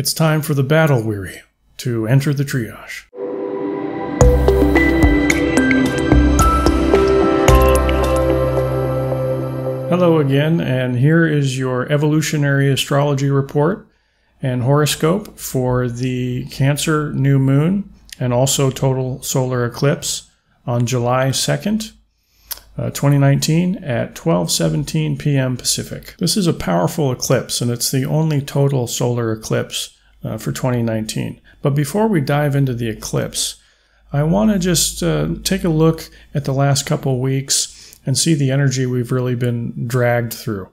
It's time for the battle-weary to enter the triage. Hello again, and here is your evolutionary astrology report and horoscope for the Cancer new moon and also total solar eclipse on July 2nd, 2019 at 12:17 p.m. Pacific. This is a powerful eclipse, and it's the only total solar eclipse for 2019. But before we dive into the eclipse, I want to just take a look at the last couple weeks and see the energy we've really been dragged through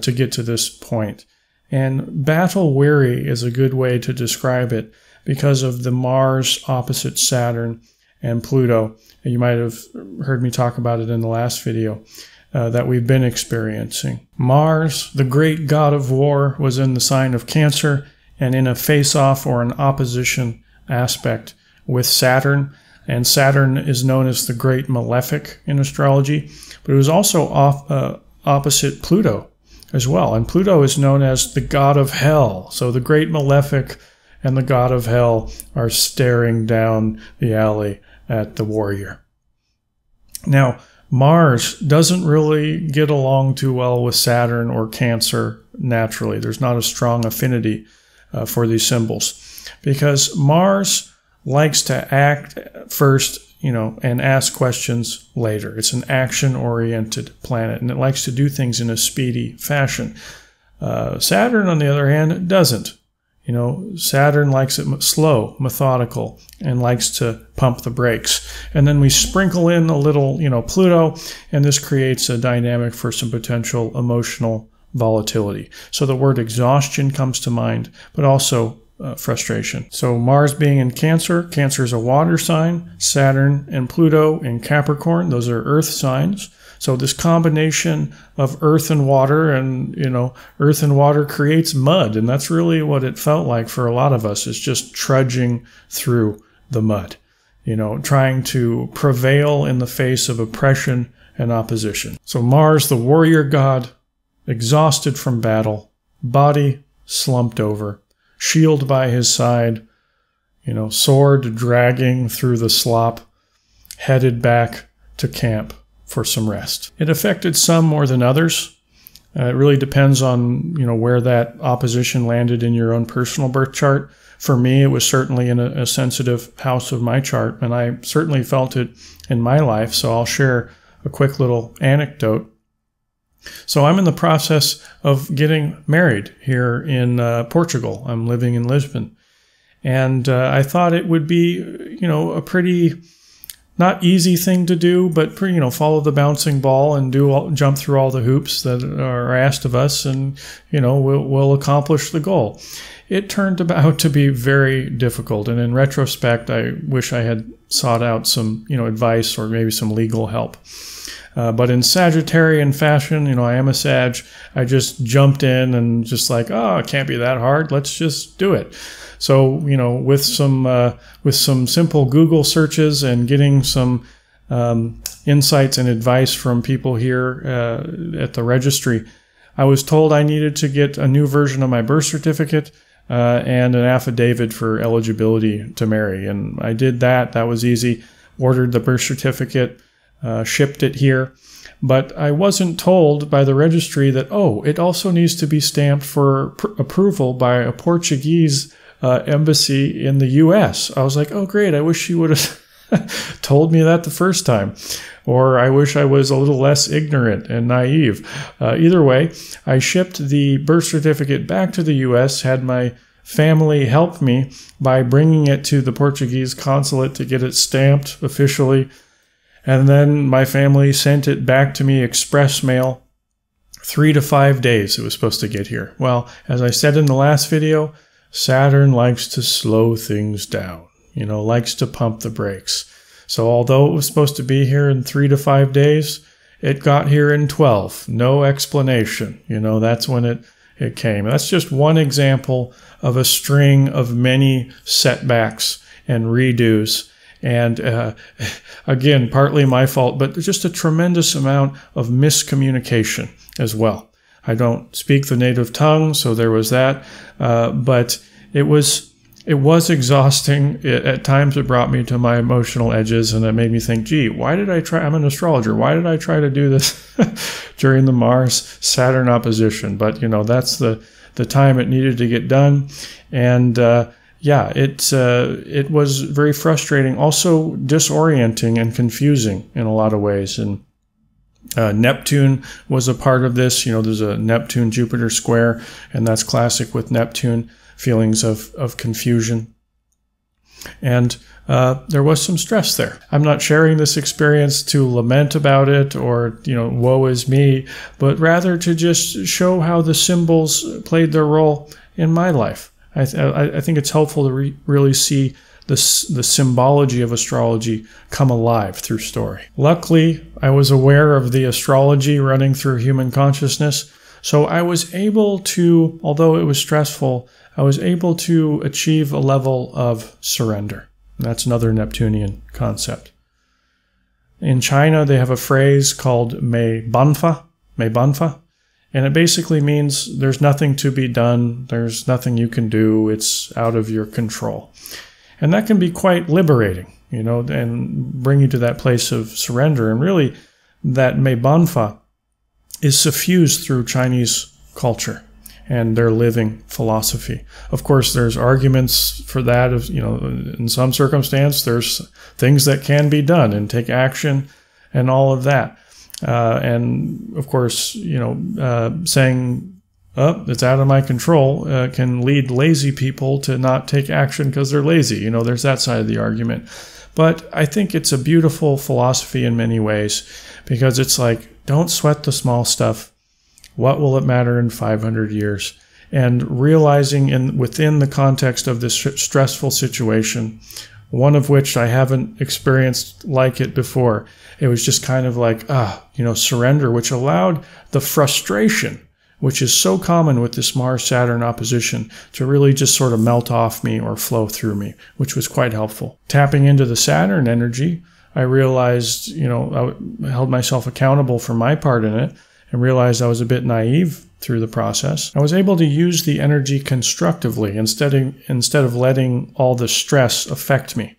to get to this point. And battle-weary is a good way to describe it because of the Mars opposite Saturn and Pluto. And you might have heard me talk about it in the last video that we've been experiencing. Mars, the great god of war, was in the sign of Cancer and in a face-off or an opposition aspect with Saturn. And Saturn is known as the Great Malefic in astrology, but it was also opposite Pluto as well. And Pluto is known as the god of hell. So the Great Malefic and the god of hell are staring down the alley at the warrior. Now, Mars doesn't really get along too well with Saturn or Cancer naturally. There's not a strong affinity for these symbols because Mars likes to act first, and ask questions later. It's an action-oriented planet, and it likes to do things in a speedy fashion. Saturn, on the other hand, doesn't. Saturn likes it slow, methodical, and likes to pump the brakes. And then we sprinkle in a little, Pluto, and this creates a dynamic for some potential emotional volatility. So the word exhaustion comes to mind, but also frustration. So Mars being in Cancer, Cancer is a water sign, Saturn and Pluto in Capricorn, those are earth signs. So this combination of earth and water and, earth and water creates mud. And that's really what it felt like for a lot of us, is just trudging through the mud, trying to prevail in the face of oppression and opposition. So Mars, the warrior god, exhausted from battle, body slumped over, shield by his side, sword dragging through the slop, headed back to camp for some rest. It affected some more than others. It really depends on, where that opposition landed in your own personal birth chart. For me, it was certainly in a sensitive house of my chart, and I certainly felt it in my life, so I'll share a quick little anecdote. So I'm in the process of getting married here in Portugal. I'm living in Lisbon. And I thought it would be, a pretty, not easy thing to do, but, follow the bouncing ball and jump through all the hoops that are asked of us and, we'll accomplish the goal. It turned out to be very difficult. And in retrospect, I wish I had sought out some, advice or maybe some legal help. But in Sagittarian fashion, I am a Sag, I just jumped in and just like, oh, it can't be that hard. Let's just do it. So, with some simple Google searches and getting some insights and advice from people here at the registry, I was told I needed to get a new version of my birth certificate and an affidavit for eligibility to marry. And I did that. That was easy. Ordered the birth certificate. Shipped it here, but I wasn't told by the registry that, oh, it also needs to be stamped for approval by a Portuguese embassy in the U.S. I was like, oh, great, I wish you would have told me that the first time, or I wish I was a little less ignorant and naive. Either way, I shipped the birth certificate back to the U.S., had my family help me by bringing it to the Portuguese consulate to get it stamped officially. And then my family sent it back to me express mail, 3 to 5 days it was supposed to get here. Well, as I said in the last video, Saturn likes to slow things down, likes to pump the brakes. So although it was supposed to be here in 3 to 5 days, it got here in 12. No explanation. That's when it came. That's just one example of a string of many setbacks and redos. And again, partly my fault, but there's just a tremendous amount of miscommunication as well. I don't speak the native tongue, so there was that. But It was exhausting. At times it brought me to my emotional edges, and it made me think, gee, why did I try? I'm an astrologer. Why did I try to do this during the Mars-Saturn opposition? But, you know, that's the time it needed to get done. And, yeah, it was very frustrating, also disorienting and confusing in a lot of ways. And Neptune was a part of this. You know, there's a Neptune-Jupiter square, and that's classic with Neptune, feelings of confusion. And there was some stress there. I'm not sharing this experience to lament about it or, you know, woe is me, but rather to just show how the symbols played their role in my life. I think it's helpful to really see the symbology of astrology come alive through story. Luckily, I was aware of the astrology running through human consciousness, so I was able to, although it was stressful, I was able to achieve a level of surrender. And that's another Neptunian concept. In China, they have a phrase called Mei Banfa, and it basically means there's nothing to be done, there's nothing you can do, it's out of your control. And that can be quite liberating, you know, and bring you to that place of surrender. And really, that Mei Banfa is suffused through Chinese culture and their living philosophy. Of course, there's arguments for that. You know, in some circumstance, there's things that can be done and take action and all of that. And of course, you know, saying, oh, it's out of my control, can lead lazy people to not take action because they're lazy. You know, there's that side of the argument. But I think it's a beautiful philosophy in many ways, because it's like, don't sweat the small stuff. What will it matter in 500 years? And realizing within the context of this stressful situation, one of which I haven't experienced like it before, it was just kind of like, you know, surrender, which allowed the frustration, which is so common with this Mars-Saturn opposition, to really just sort of melt off me or flow through me, which was quite helpful. Tapping into the Saturn energy, I realized, you know, I held myself accountable for my part in it, and realized I was a bit naive through the process. I was able to use the energy constructively instead of letting all the stress affect me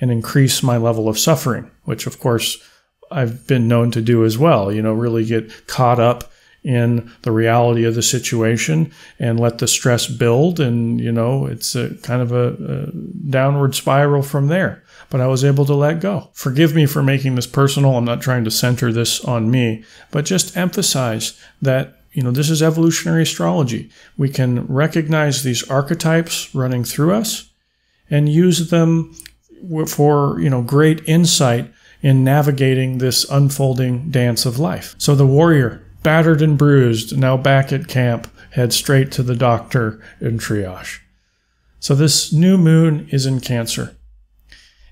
and increase my level of suffering, which of course I've been known to do as well, you know, really get caught up in the reality of the situation and let the stress build, and, you know, it's a kind of a downward spiral from there. But I was able to let go. Forgive me for making this personal. I'm not trying to center this on me, but just emphasize that, you know, this is evolutionary astrology. We can recognize these archetypes running through us and use them for, you know, great insight in navigating this unfolding dance of life. So the warrior, battered and bruised, now back at camp, head straight to the doctor in triage. So this new moon is in Cancer.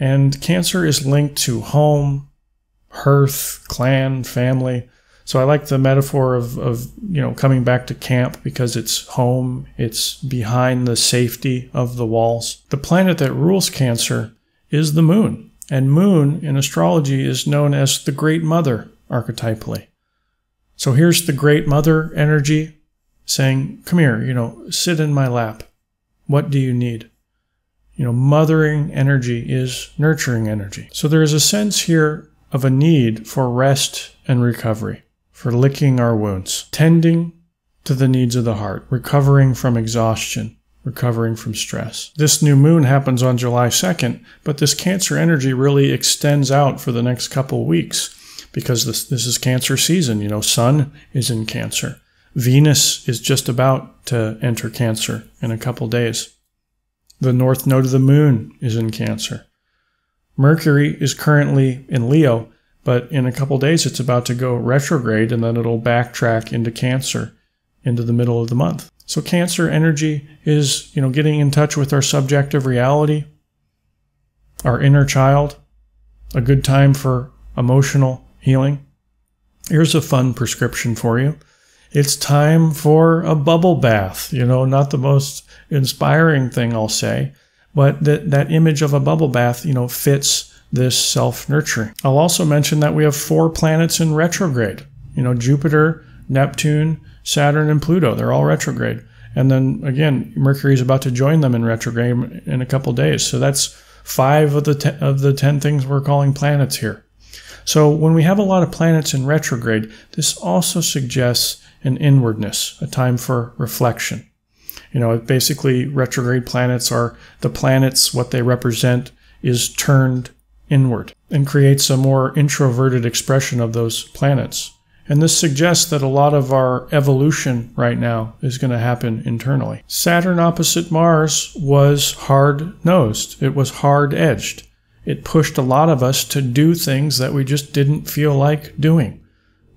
And Cancer is linked to home, hearth, clan, family. So I like the metaphor of you know, coming back to camp, because it's home, it's behind the safety of the walls. The planet that rules Cancer is the moon. And moon in astrology is known as the Great Mother archetypally. So here's the Great Mother energy saying, come here, you know, sit in my lap. What do you need? You know, mothering energy is nurturing energy. So there is a sense here of a need for rest and recovery, for licking our wounds, tending to the needs of the heart, recovering from exhaustion, recovering from stress. This new moon happens on July 2nd, but this Cancer energy really extends out for the next couple weeks, because this is Cancer season. You know, Sun is in Cancer. Venus is just about to enter Cancer in a couple days. The north node of the moon is in Cancer. Mercury is currently in Leo, but in a couple days it's about to go retrograde, and then it'll backtrack into Cancer into the middle of the month. So Cancer energy is, you know, getting in touch with our subjective reality, our inner child, a good time for emotional healing. Here's a fun prescription for you. It's time for a bubble bath. You know, not the most inspiring thing I'll say, but that image of a bubble bath, you know, fits this self-nurturing. I'll also mention that we have 4 planets in retrograde. You know, Jupiter, Neptune, Saturn, and Pluto. They're all retrograde. And then again, Mercury is about to join them in retrograde in a couple days. So that's 5 of the 10 things we're calling planets here. So when we have a lot of planets in retrograde, this also suggests an inwardness, a time for reflection. You know, basically retrograde planets are the planets, what they represent is turned inward and creates a more introverted expression of those planets. And this suggests that a lot of our evolution right now is going to happen internally. Saturn opposite Mars was hard-nosed. It was hard-edged. It pushed a lot of us to do things that we just didn't feel like doing.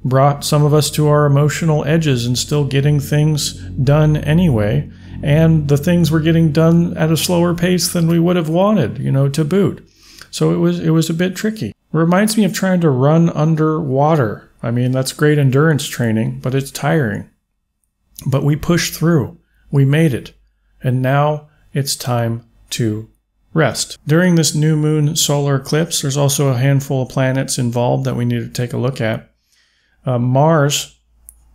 Brought some of us to our emotional edges and still getting things done anyway. And the things were getting done at a slower pace than we would have wanted, you know, to boot. So it was a bit tricky. It reminds me of trying to run underwater. I mean, that's great endurance training, but it's tiring. But we pushed through. We made it. And now it's time to rest. During this new moon solar eclipse, there's also a handful of planets involved that we need to take a look at. Mars,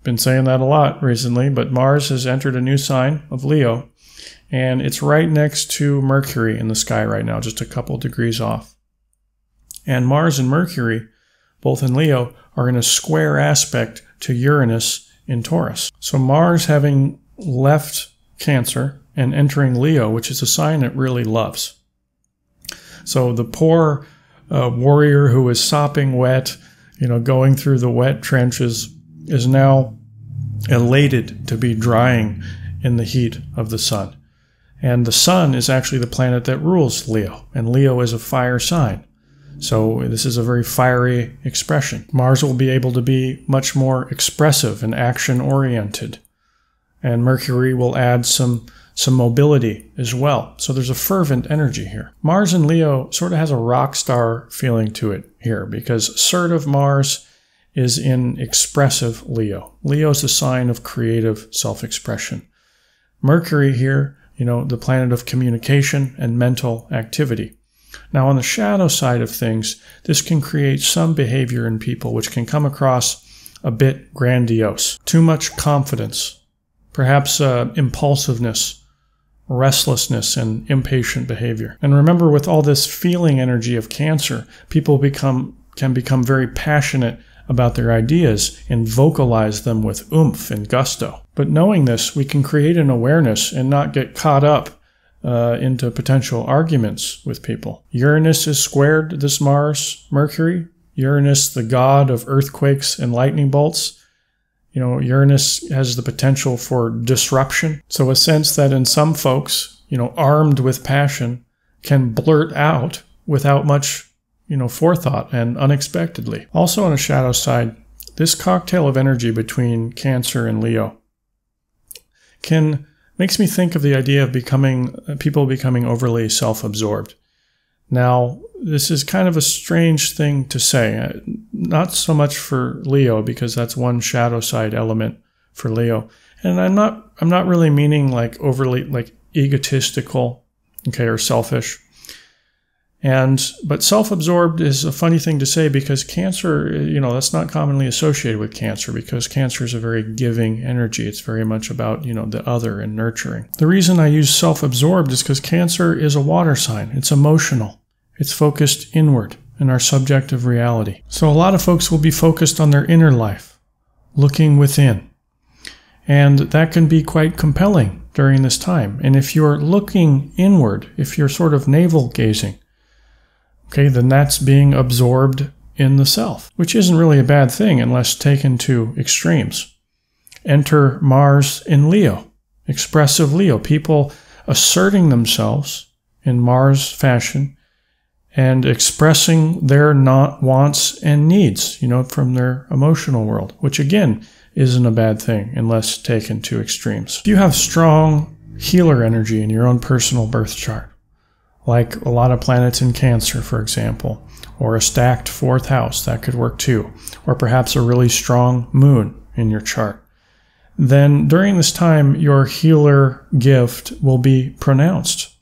been saying that a lot recently, but Mars has entered a new sign of Leo, and it's right next to Mercury in the sky right now, just a couple degrees off. And Mars and Mercury, both in Leo, are in a square aspect to Uranus in Taurus. So Mars having left Cancer and entering Leo, which is a sign it really loves. So the poor warrior who is sopping wet, you know, going through the wet trenches, is now elated to be drying in the heat of the sun. And the sun is actually the planet that rules Leo, and Leo is a fire sign. So this is a very fiery expression. Mars will be able to be much more expressive and action-oriented. And Mercury will add some mobility as well. So there's a fervent energy here. Mars in Leo sort of has a rock star feeling to it here, because assertive Mars is in expressive Leo. Leo is the sign of creative self-expression. Mercury here, you know, the planet of communication and mental activity. Now, on the shadow side of things, this can create some behavior in people which can come across a bit grandiose. Too much confidence, perhaps impulsiveness, restlessness, and impatient behavior. And remember, with all this feeling energy of Cancer, people can become very passionate about their ideas and vocalize them with oomph and gusto. But knowing this, we can create an awareness and not get caught up into potential arguments with people. Uranus is squared this Mars-Mercury. Uranus, the god of earthquakes and lightning bolts. You know, Uranus has the potential for disruption. So a sense that in some folks, you know, armed with passion, can blurt out without much, you know, forethought and unexpectedly. Also on a shadow side, this cocktail of energy between Cancer and Leo can makes me think of the idea of people becoming overly self-absorbed. Now, this is kind of a strange thing to say, not so much for Leo, because that's one shadow side element for Leo. And I'm not really meaning like overly like egotistical, okay, or selfish. But self-absorbed is a funny thing to say, because Cancer, you know, that's not commonly associated with Cancer, because Cancer is a very giving energy. It's very much about, you know, the other and nurturing. The reason I use self-absorbed is because Cancer is a water sign. It's emotional. It's focused inward in our subjective reality. So a lot of folks will be focused on their inner life, looking within. And that can be quite compelling during this time. And if you're looking inward, if you're sort of navel-gazing, okay, then that's being absorbed in the self, which isn't really a bad thing unless taken to extremes. Enter Mars in Leo, expressive Leo, people asserting themselves in Mars fashion and expressing their wants and needs, you know, from their emotional world, which again isn't a bad thing unless taken to extremes. If you have strong healer energy in your own personal birth chart, like a lot of planets in Cancer, for example, or a stacked fourth house, that could work too, or perhaps a really strong moon in your chart, then during this time, your healer gift will be pronounced.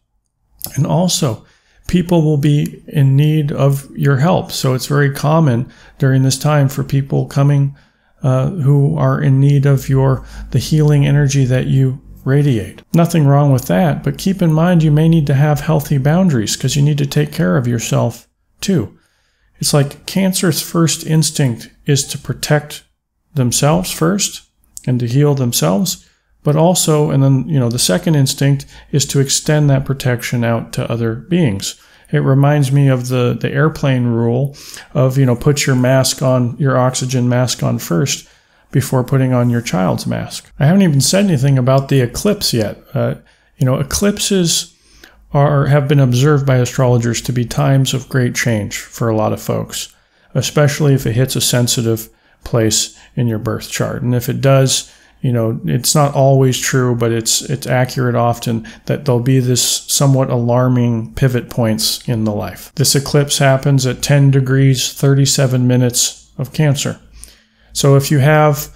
And also, people will be in need of your help. So it's very common during this time for people coming who are in need of the healing energy that you radiate. Nothing wrong with that, but keep in mind you may need to have healthy boundaries because you need to take care of yourself too. It's like cancer's first instinct is to protect themselves first and to heal themselves, but also, and then, the second instinct is to extend that protection out to other beings. It reminds me of the airplane rule of, put your mask on, your oxygen mask on first before putting on your child's mask. I haven't even said anything about the eclipse yet. Eclipses have been observed by astrologers to be times of great change for a lot of folks, especially if it hits a sensitive place in your birth chart. And if it does, it's not always true, but it's accurate often that there'll be this somewhat alarming pivot points in the life. This eclipse happens at 10 degrees, 37 minutes of Cancer. So if you have,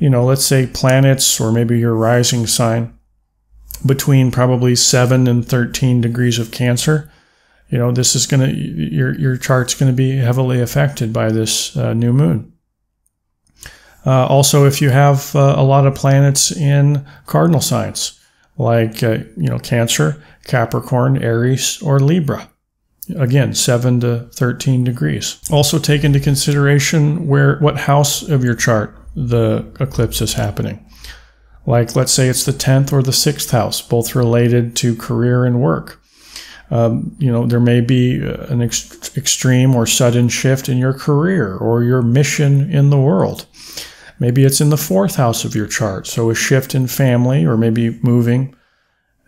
let's say planets or maybe your rising sign between probably 7 and 13 degrees of Cancer, this is going to, your chart's going to be heavily affected by this new moon. Also, if you have a lot of planets in cardinal signs, like, Cancer, Capricorn, Aries, or Libra. Again, 7 to 13 degrees. Also take into consideration what house of your chart the eclipse is happening. Like, let's say it's the 10th or the 6th house, both related to career and work. There may be an extreme or sudden shift in your career or your mission in the world. Maybe it's in the 4th house of your chart, so a shift in family or maybe moving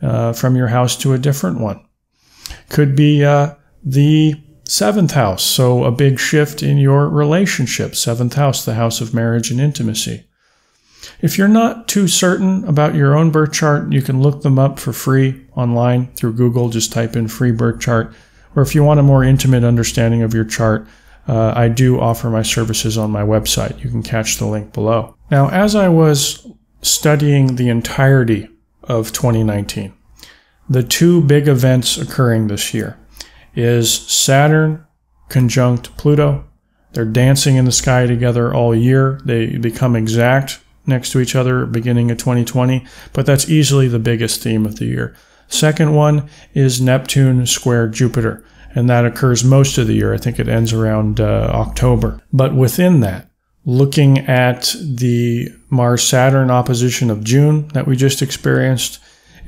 from your house to a different one. Could be the 7th house, so a big shift in your relationship. 7th house, the house of marriage and intimacy. If you're not too certain about your own birth chart, you can look them up for free online through Google. Just type in free birth chart. Or if you want a more intimate understanding of your chart, I do offer my services on my website. You can catch the link below. Now, as I was studying the entirety of 2019, the two big events occurring this year is Saturn conjunct Pluto. They're dancing in the sky together all year. They become exact next to each other beginning of 2020, but that's easily the biggest theme of the year. Second one is Neptune square Jupiter. And that occurs most of the year. I think it ends around October. But within that, looking at the Mars-Saturn opposition of June that we just experienced,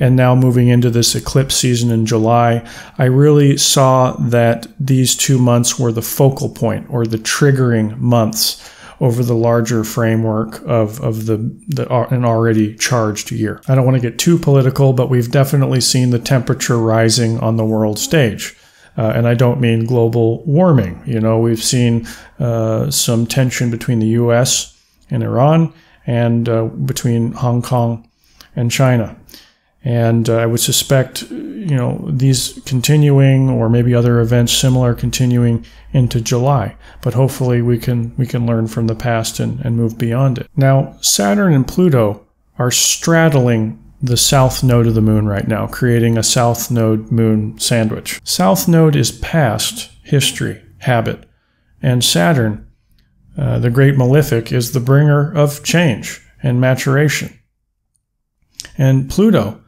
and now moving into this eclipse season in July, I really saw that these 2 months were the focal point or the triggering months over the larger framework of an already charged year. I don't want to get too political, but we've definitely seen the temperature rising on the world stage. And I don't mean global warming. We've seen some tension between the U.S. and Iran and between Hong Kong and China. And I would suspect, these continuing or maybe other events similar continuing into July. But hopefully we can learn from the past and move beyond it. Now, Saturn and Pluto are straddling the south node of the moon right now, creating a south node moon sandwich. South node is past, history, habit, and Saturn, the great malefic, is the bringer of change and maturation. And Pluto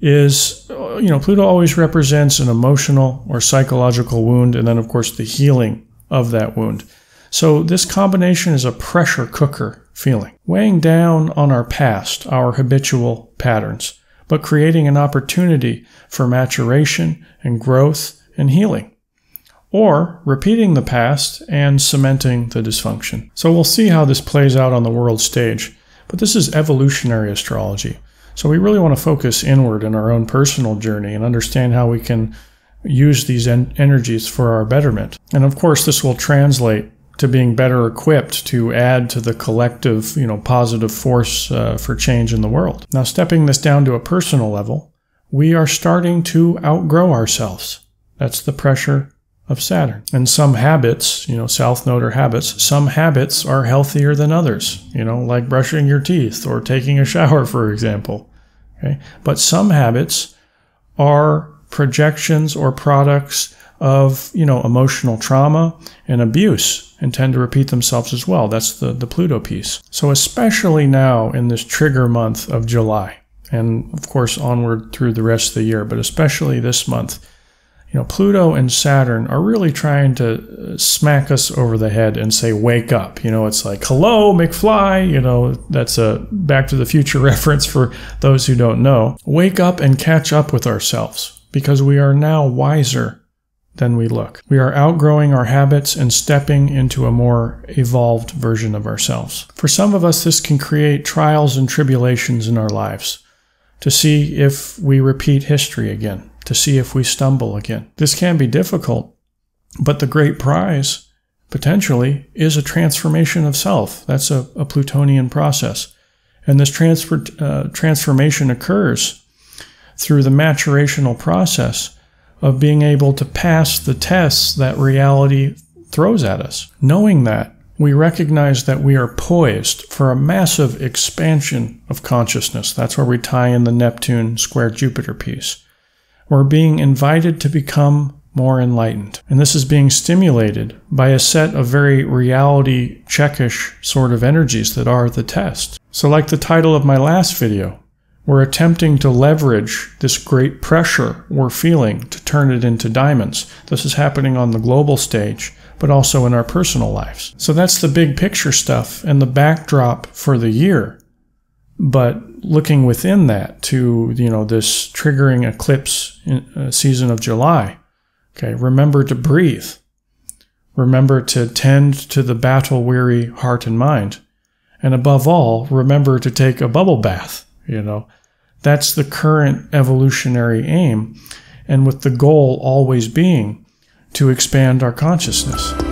is, Pluto always represents an emotional or psychological wound, and then of course the healing of that wound. So this combination is a pressure cooker feeling, weighing down on our past, our habitual patterns, but creating an opportunity for maturation and growth and healing, or repeating the past and cementing the dysfunction. So we'll see how this plays out on the world stage, but this is evolutionary astrology. So we really want to focus inward in our own personal journey and understand how we can use these energies for our betterment. And of course, this will translate to being better equipped to add to the collective, positive force for change in the world. Now, stepping this down to a personal level, we are starting to outgrow ourselves. That's the pressure of Saturn. And some habits, south node or habits, some habits are healthier than others, like brushing your teeth or taking a shower, for example. Okay? But some habits are projections or products of, emotional trauma and abuse, and tend to repeat themselves as well. That's the Pluto piece. So especially now in this trigger month of July, and of course onward through the rest of the year, but especially this month. You know, Pluto and Saturn are really trying to smack us over the head and say, wake up. You know, it's like, hello, McFly. You know, that's a Back to the Future reference for those who don't know. Wake up and catch up with ourselves, because we are now wiser than we look. We are outgrowing our habits and stepping into a more evolved version of ourselves. For some of us, this can create trials and tribulations in our lives, to see if we repeat history again, to see if we stumble again. This can be difficult, but the great prize, potentially, is a transformation of self. That's a Plutonian process. And this transformation occurs through the maturational process of being able to pass the tests that reality throws at us. Knowing that, we recognize that we are poised for a massive expansion of consciousness. That's where we tie in the Neptune square Jupiter piece. We're being invited to become more enlightened. And this is being stimulated by a set of very reality checkish sort of energies that are the test. So like the title of my last video, we're attempting to leverage this great pressure we're feeling to turn it into diamonds. This is happening on the global stage, but also in our personal lives. So that's the big picture stuff and the backdrop for the year. But looking within that to, you know, this triggering eclipse season of July, okay, remember to breathe. Remember to tend to the battle-weary heart and mind. And above all, remember to take a bubble bath, you know. That's the current evolutionary aim, and with the goal always being to expand our consciousness.